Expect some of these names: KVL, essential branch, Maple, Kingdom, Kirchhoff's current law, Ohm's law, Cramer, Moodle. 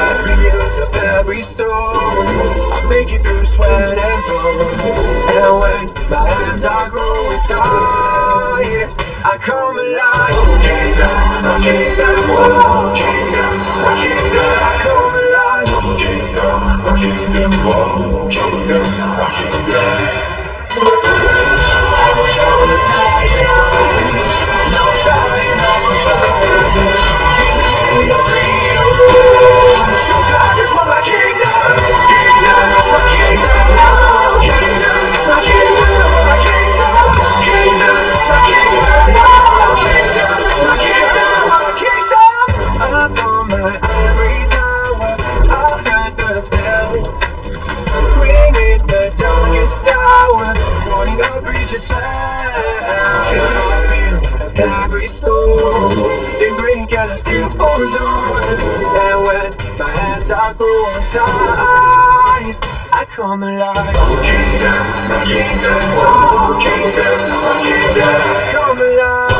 I picked up every stone, I make it through sweat and bones. And when my hands are growing tired, I come alive. Kingdom, kingdom, oh, kingdom, kingdom, I come alive. Kingdom, kingdom, oh, kingdom, kingdom. I was on the side, no time, no fun. You're free, you're free. I just want my kingdom, kingdom, my kingdom, my kingdom, my kingdom, my kingdom, my kingdom, my kingdom, my kingdom, my kingdom. Up on my ivory tower, I've heard the bells ringing the darkest hour. Warning our breaches fast. And I feel every storm, they break and I still hold on. And when my hands are going tight, I come alive. Kingdom, my kingdom, oh, kingdom, my kingdom, I come alive.